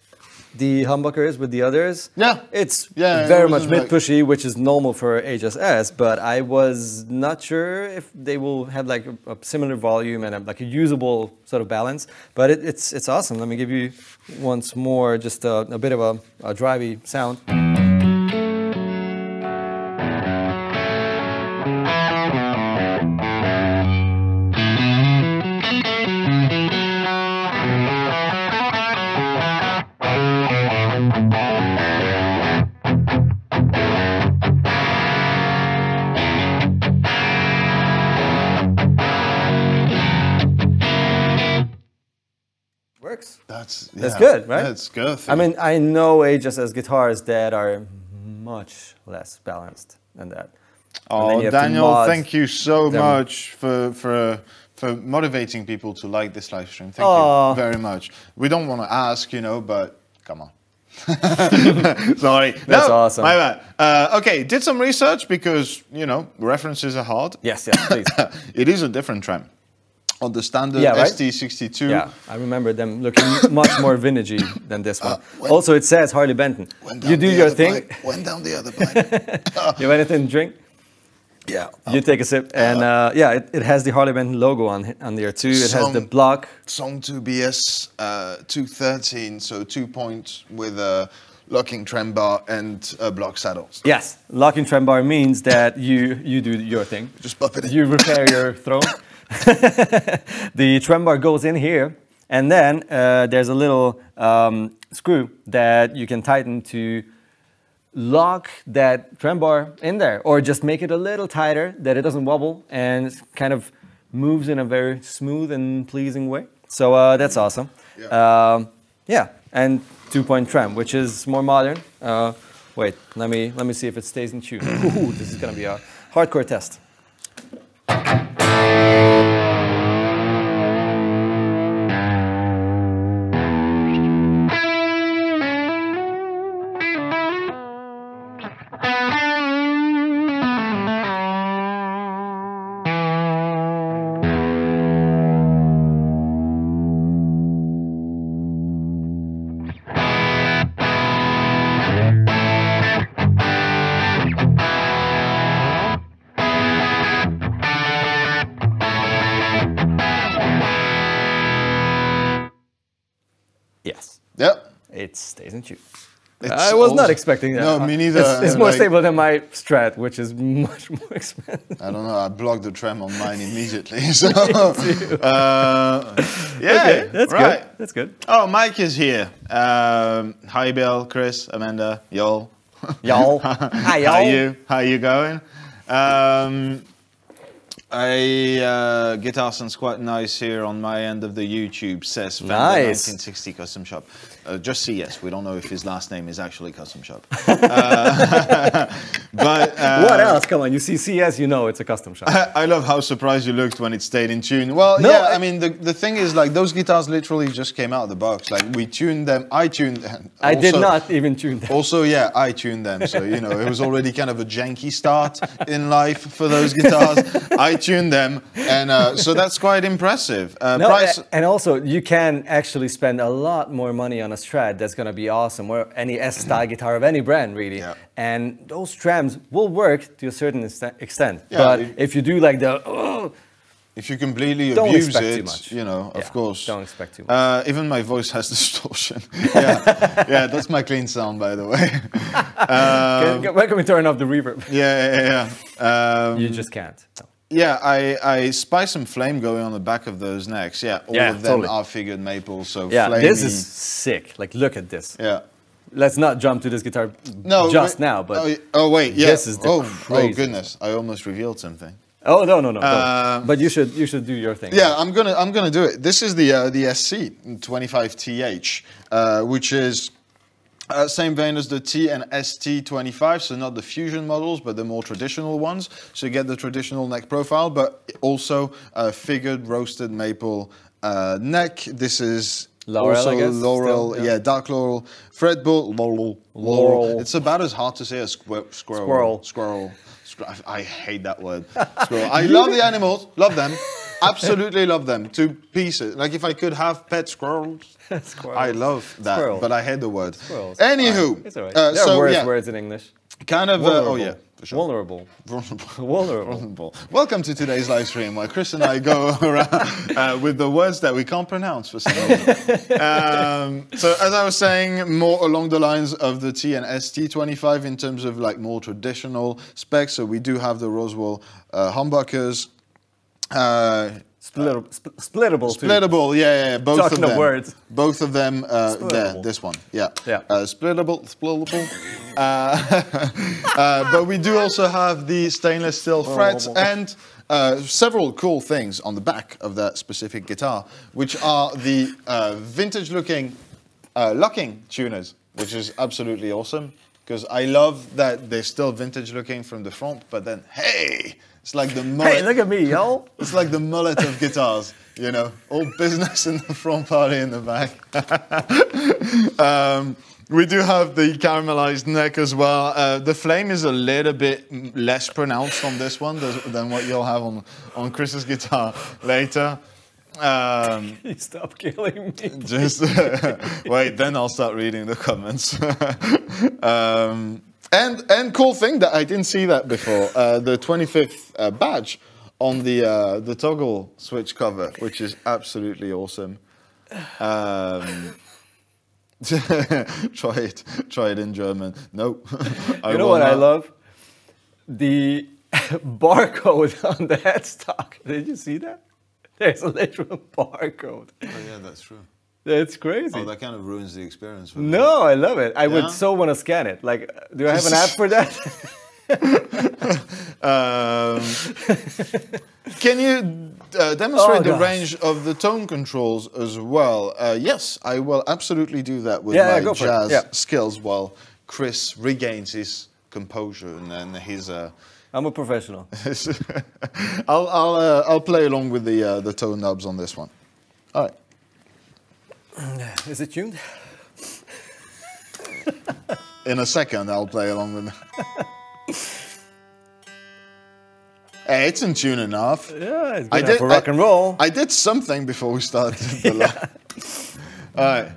the humbucker is with the others. Yeah. It's yeah, very it much mid-pushy, like... which is normal for H S S, but I was not sure if they will have like a, a similar volume and a, like a usable sort of balance, but it, it's it's awesome. Let me give you once more just a, a bit of a, a drivey sound. Yeah. That's good, right? That's good. I mean, I know H S S guitars that are much less balanced than that. Oh, Daniel, thank you so them. much for for for motivating people to like this live stream. Thank oh. you very much. We don't want to ask, you know, but come on. Sorry. That's no, awesome. My bad. Uh, okay, did some research because, you know, references are hard. Yes, yes, please. It is a different trend. On the standard yeah, right? S T sixty-two. Yeah, I remember them looking much more vintagey than this one. Uh, also, it says Harley Benton. You do your thing. Went down the other pipe. You have anything to drink? Yeah. You um, take a sip. And uh, uh, yeah, it, it has the Harley Benton logo on, on there too. It song, has the block. Song two B S uh, two thirteen, so two points with a locking trem bar and uh, block saddles. Yes, locking trem bar means that you, you do your thing. Just pop it in. You repair your throat. The trem bar goes in here, and then uh, there's a little um, screw that you can tighten to lock that trem bar in there, or just make it a little tighter that it doesn't wobble and it kind of moves in a very smooth and pleasing way. So uh, that's awesome. Yeah. Um, yeah, and two-point trem, which is more modern. Uh, wait, let me let me see if it stays in tune. Ooh, this is gonna be a hardcore test. It stays in tune. I was not expecting that. No, me neither. It's, it's more like, stable than my Strat, which is much more expensive. I don't know. I blocked the trem on mine immediately. So, uh, yeah, okay, that's right. Good. That's good. Oh, Mike is here. Um, hi, Bill, Chris, Amanda, y'all. Y'all. Hi, y'all. How you? How you going? Um, I uh, guitar sounds quite nice here on my end of the YouTube, says Fender nice. nineteen sixty Custom Shop. Uh, just C S, we don't know if his last name is actually Custom Shop. Uh, but uh, what else? Come on, you see C S, you know it's a Custom Shop. I, I love how surprised you looked when it stayed in tune. Well, no, yeah, I, I mean, the, the thing is, like, those guitars literally just came out of the box. Like, we tuned them, I tuned them. I also, did not even tune them. Also, yeah, I tuned them. So, you know, it was already kind of a janky start in life for those guitars. I tuned them, and uh, so that's quite impressive. Uh, no, price and also you can actually spend a lot more money on a Strat that's going to be awesome, or any S-style guitar of any brand, really. Yeah. And those trams will work to a certain extent, yeah, but it, if you do like the... Oh, if you completely don't abuse expect it, too much. You know, of yeah, course. Don't expect too much. Uh, even my voice has distortion. yeah, yeah, that's my clean sound, by the way. um, can, why can we turn off the reverb? Yeah, yeah, yeah. Um, you just can't. No. Yeah, I, I spy some flame going on the back of those necks. Yeah, all yeah, of them totally. Are figured maple, so yeah, flamey. This is sick. Like, look at this. Yeah. Let's not jump to this guitar no, just wait, now, but oh, oh wait, yeah. This is the oh, oh goodness, I almost revealed something. Oh no no no! Uh, but you should you should do your thing. Yeah, right? I'm gonna I'm gonna do it. This is the uh, the S C twenty-five T H, uh, which is. Uh, same vein as the T and S T twenty-five, so not the fusion models, but the more traditional ones. So you get the traditional neck profile, but also a figured roasted maple uh, neck. This is laurel, also I guess, laurel, still, yeah. yeah, dark laurel, fretboard, laurel, laurel, laurel. It's about as hard to say as squirrel, squirrel, squirrel. squirrel. I hate that word. Squirrel. I love the animals, love them. Absolutely love them to pieces. Like if I could have pet squirrels, squirrels. I love that, squirrels. But I hate the word. Squirrels. Anywho, right. It's all right. uh, there so, are worse yeah. words in English. Kind of, uh, oh yeah, for sure. Vulnerable. Vulnerable. Vulnerable. Vulnerable. Welcome to today's live stream where Chris and I go around uh, with the words that we can't pronounce for some reason. um, so as I was saying, more along the lines of the T and S T twenty-five in terms of like more traditional specs. So we do have the Roswell uh, humbuckers. Uh, Splittable, sp splittable, splittable, yeah, yeah, yeah, both Talking of them. Of words. Both of them, uh, there, this one, yeah. yeah. Uh, splittable, splittable. uh, uh, but we do also have the stainless steel frets and uh, several cool things on the back of that specific guitar, which are the uh, vintage-looking uh, locking tuners, which is absolutely awesome, because I love that they're still vintage-looking from the front, but then, hey! It's like the mullet. Hey, look at me, yo! It's like the mullet of guitars, you know, all business in the front, party in the back. um, we do have the caramelized neck as well. Uh, the flame is a little bit less pronounced on this one than what you'll have on on Chris's guitar later. Um, you stop killing me. Just uh, wait, then I'll start reading the comments. um, And and cool thing that I didn't see that before, uh, the twenty-fifth uh, badge on the uh, the toggle switch cover, which is absolutely awesome. Um, try it, try it in German. No, I you know what not. I love? The barcode on the headstock. Did you see that? There's a literal barcode. Oh yeah, that's true. That's crazy. Oh, that kind of ruins the experience. For no, me. I love it. I yeah? would so want to scan it. Like, do I have an app for that? um, can you uh, demonstrate oh, the gosh. range of the tone controls as well? Uh, yes, I will absolutely do that with yeah, my yeah, jazz yeah. skills while Chris regains his composure and, and his... Uh, I'm a professional. I'll, I'll, uh, I'll play along with the, uh, the tone knobs on this one. All right. Is it tuned? In a second, I'll play along with it. Hey, it's in tune enough. Yeah, it's good I enough did, for rock I, and roll. I did something before we started. The yeah. All right.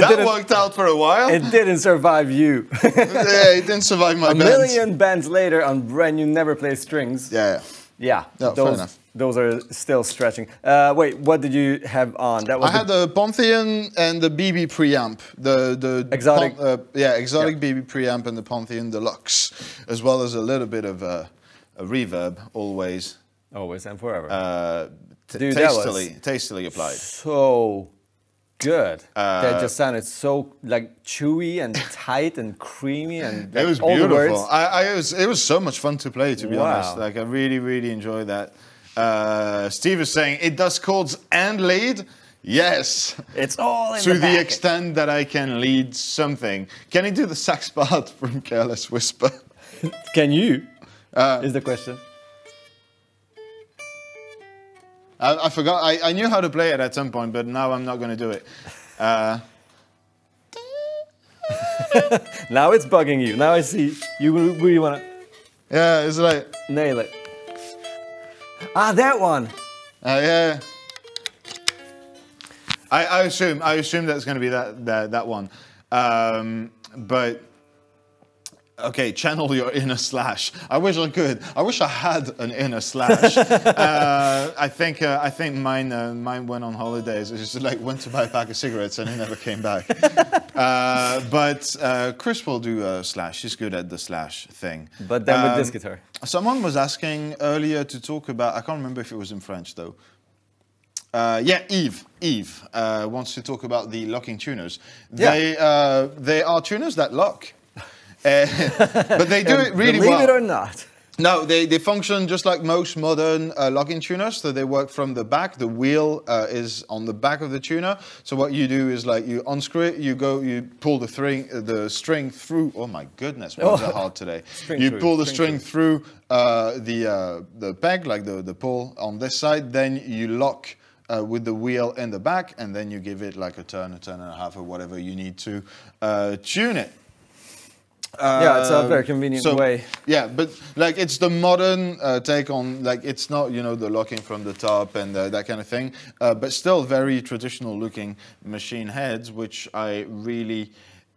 That worked out for a while. It didn't survive you. Yeah, it didn't survive my band. A million bands later on brand new Never Play Strings. Yeah. Yeah, yeah those, fair enough. Those are still stretching. Uh, wait, what did you have on? That was I the had the Pontheon and the B B preamp. The, the exotic. Pon, uh, yeah, exotic yep. B B preamp and the Pontheon Deluxe. As well as a little bit of uh, a reverb, always. Always and forever. Uh, Dude, tastily, that was tastily applied. So... good. Uh, that just sounded so like chewy and tight and creamy and like, it was beautiful. I, I it was it was so much fun to play, to be wow. honest. Like I really really enjoyed that. Uh, Steve is saying it does chords and lead. Yes, it's all in to the, the extent that I can lead something. Can you do the sax part from Careless Whisper? Can you? Uh, is the question. I, I forgot, I, I knew how to play it at some point, but now I'm not going to do it. Uh. Now it's bugging you. Now I see. You really want to... Yeah, it's like... Nail it. Ah, that one! Uh, yeah. I, I assume, I assume that's going to be that, that, that one. Um, but... Okay, channel your inner Slash. I wish I could. I wish I had an inner Slash. uh, I think uh, I think mine uh, mine went on holidays. It just like went to buy a pack of cigarettes and it never came back. uh, but uh, Chris will do a Slash. She's good at the Slash thing. But then um, with this guitar. Someone was asking earlier to talk about. I can't remember if it was in French though. Uh, yeah, Yves, Yves uh, wants to talk about the locking tuners. Yeah. They uh, they are tuners that lock. Uh, but they do it really well. Believe it or not. No, they, they function just like most modern uh, locking tuners. So they work from the back. The wheel uh, is on the back of the tuner. So what you do is like you unscrew it, you go, you pull the, thring, the string through. Oh my goodness, what oh. was that hard today? String you through, pull the string, string through, through uh, the, uh, the peg, like the, the pull on this side. Then you lock uh, with the wheel in the back, and then you give it like a turn, a turn and a half or whatever you need to uh, tune it. Uh, yeah, it's a very convenient so, way. Yeah, but like it's the modern uh, take on, like it's not, you know, the locking from the top and uh, that kind of thing, uh, but still very traditional looking machine heads, which I really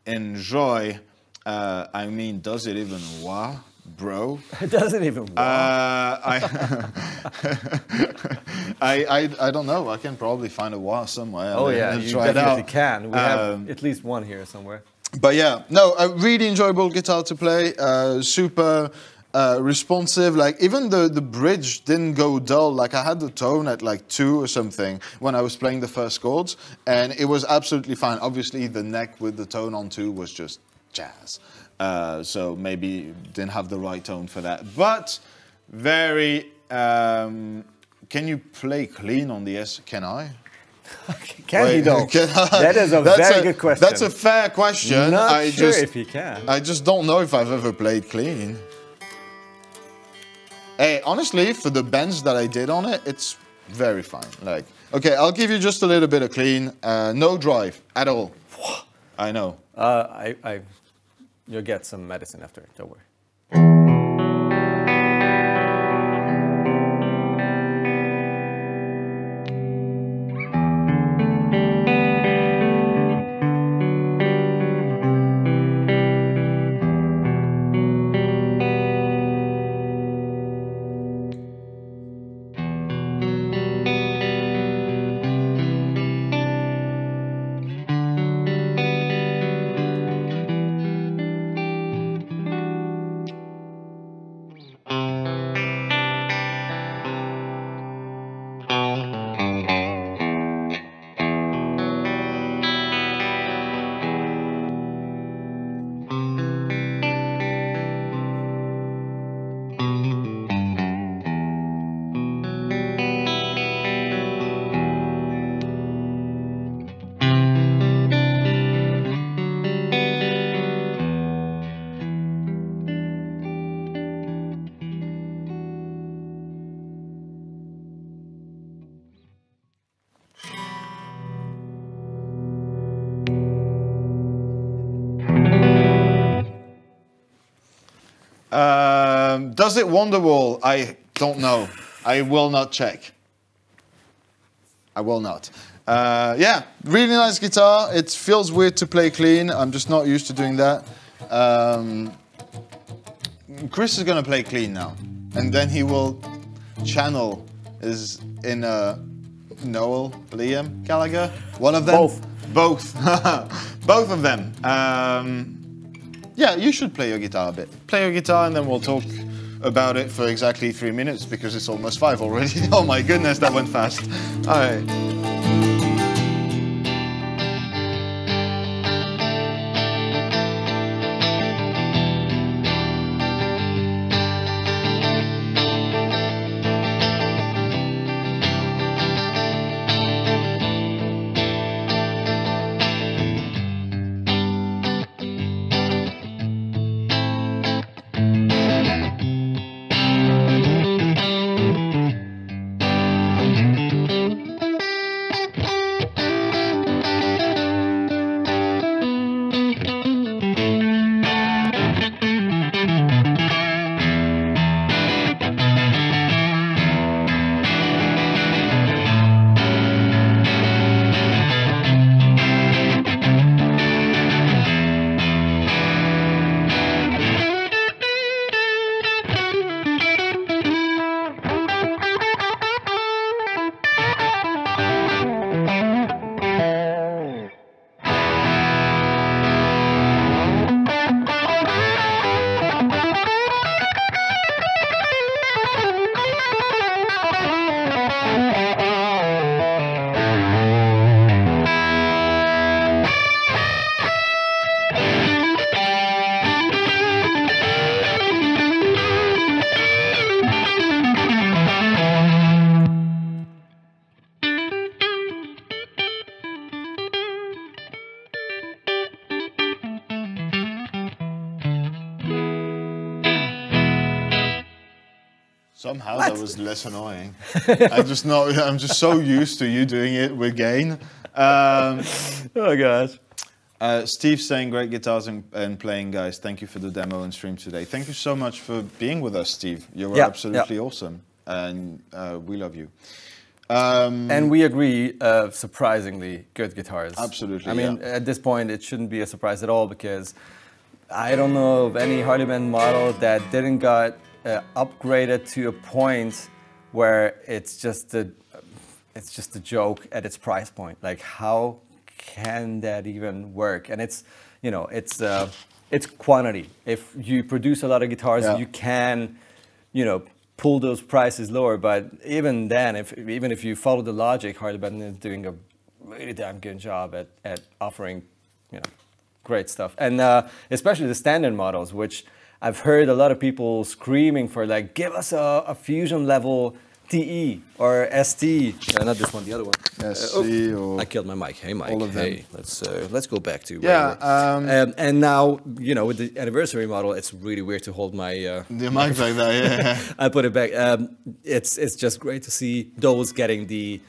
enjoy. Uh, I mean, does it even wah, bro? It doesn't even wah. Uh, I, I, I I don't know. I can probably find a wah somewhere. Oh and, yeah, and you try definitely it can. We um, have at least one here somewhere. But yeah, no, a really enjoyable guitar to play, uh, super uh, responsive. Like even the, the bridge didn't go dull. Like I had the tone at like two or something when I was playing the first chords, and it was absolutely fine. Obviously the neck with the tone on two was just jazz. Uh, so maybe didn't have the right tone for that. But very, um, can you play clean on the S? Can I? Can Wait, he though? Can that is a very a, good question. That's a fair question. Not I sure just, if he can. I just don't know if I've ever played clean. Hey, honestly, for the bends that I did on it, it's very fine. Like, okay, I'll give you just a little bit of clean. Uh, no drive at all. I know. Uh, I, I, you'll get some medicine after it. Don't worry. Does it Wonderwall? I don't know. I will not check. I will not. Uh, yeah, really nice guitar. It feels weird to play clean. I'm just not used to doing that. Um, Chris is going to play clean now. And then he will channel his inner Noel, Liam, Gallagher. One of them? Both. Both. Both of them. Um, yeah, you should play your guitar a bit. Play your guitar and then we'll talk about it for exactly three minutes because it's almost five already. Oh my goodness, that went fast. All right. Somehow what? That was less annoying. I just know I'm just so used to you doing it with gain. Um, oh gosh. Uh, Steve saying great guitars and, and playing, guys. Thank you for the demo and stream today. Thank you so much for being with us, Steve. You were yeah, absolutely yeah. awesome, and uh, we love you. Um, and we agree, uh, surprisingly good guitars. Absolutely. I mean, yeah. at this point, it shouldn't be a surprise at all, because I don't know of any Harley Benton model that didn't got uh, upgraded to a point where it's just a, it's just a joke at its price point. Like, how can that even work? And it's, you know, it's uh, it's quantity. If you produce a lot of guitars, yeah. you can, you know, pull those prices lower. But even then, if even if you follow the logic, Harley Benton is doing a really damn good job at, at offering, you know, great stuff. And uh, especially the standard models, which I've heard a lot of people screaming for, like, give us a, a Fusion level T E or S T. Uh, not this one, the other one. S T uh, oh, or I killed my mic. Hey, Mike. All of them. Hey, let's uh, let's go back to yeah. Um, um, and now, you know, with the anniversary model, it's really weird to hold my uh, the mic like that. Yeah, I put it back. Um, it's it's just great to see those getting the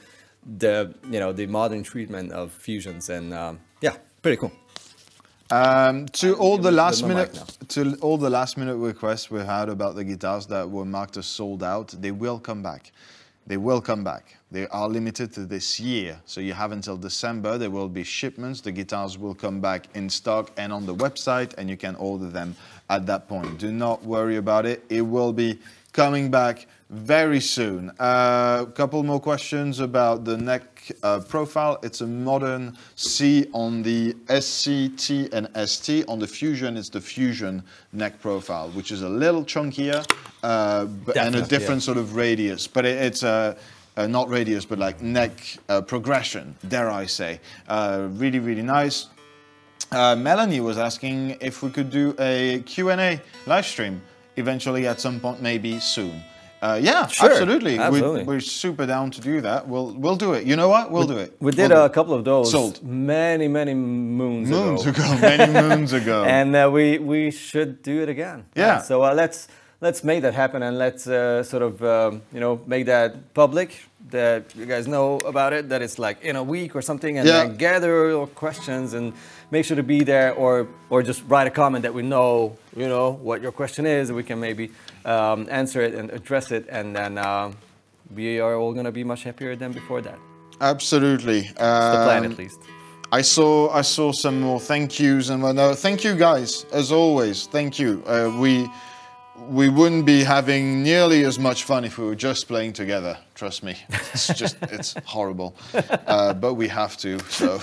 the you know the modern treatment of Fusions, and um, yeah, pretty cool. Um, to all the last minute, to all the last minute requests we had about the guitars that were marked as sold out, they will come back. They will come back. They are limited to this year, so you have until December. There will be shipments. The guitars will come back in stock and on the website, and you can order them at that point. Do not worry about it. It will be coming back very soon. A uh, couple more questions about the neck uh, profile. It's a modern C on the S C T and S T. On the Fusion, it's the Fusion neck profile, which is a little chunkier uh, but, and a different yeah. sort of radius. But it, it's a, a not radius, but like neck uh, progression, dare I say. Uh, really, really nice. Uh, Melanie was asking if we could do a Q and A live stream eventually at some point, maybe soon. Uh, yeah, sure, absolutely. absolutely. We're, we're super down to do that. We'll we'll do it. You know what? We'll we, do it. We did we'll a couple of those Sold. many, many moons, moons ago. ago. Many moons ago. And uh, we we should do it again. Yeah. Right? So uh, let's let's make that happen, and let's uh, sort of um, you know make that public, that you guys know about it. That it's like in a week or something, and yeah. then gather your questions and make sure to be there, or or just write a comment that we know you know what your question is, and we can maybe. Um, answer it and address it, and then uh, we are all going to be much happier than before that. Absolutely. That's um, the plan, at least. I saw I saw some more thank yous and whatnot. Thank you, guys, as always. Thank you. Uh, we we wouldn't be having nearly as much fun if we were just playing together. Trust me, it's just it's horrible. Uh, but we have to. So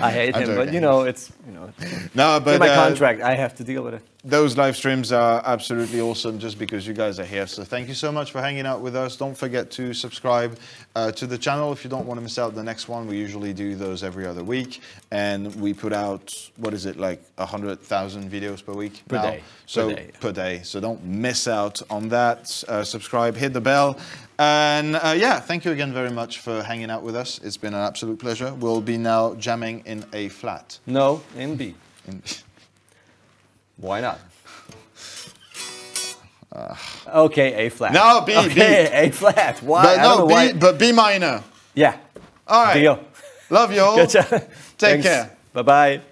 I hate him, but you know it's you know. It's, no, but in my uh, contract, I have to deal with it. Those live streams are absolutely awesome just because you guys are here. So thank you so much for hanging out with us. Don't forget to subscribe uh, to the channel if you don't want to miss out the next one. We usually do those every other week. And we put out, what is it, like one hundred thousand videos per week per now? Day. So, per day. per day. So don't miss out on that. Uh, subscribe, hit the bell. And uh, yeah, thank you again very much for hanging out with us. It's been an absolute pleasure. We'll be now jamming in A flat. No, in B. In B. Why not? Uh, okay, A flat. No, B, okay, B. A flat. Why? But no, I don't know why. B, but B minor. Yeah. All right. Deal. Love you all. Gotcha. Take Thanks. care. Bye bye.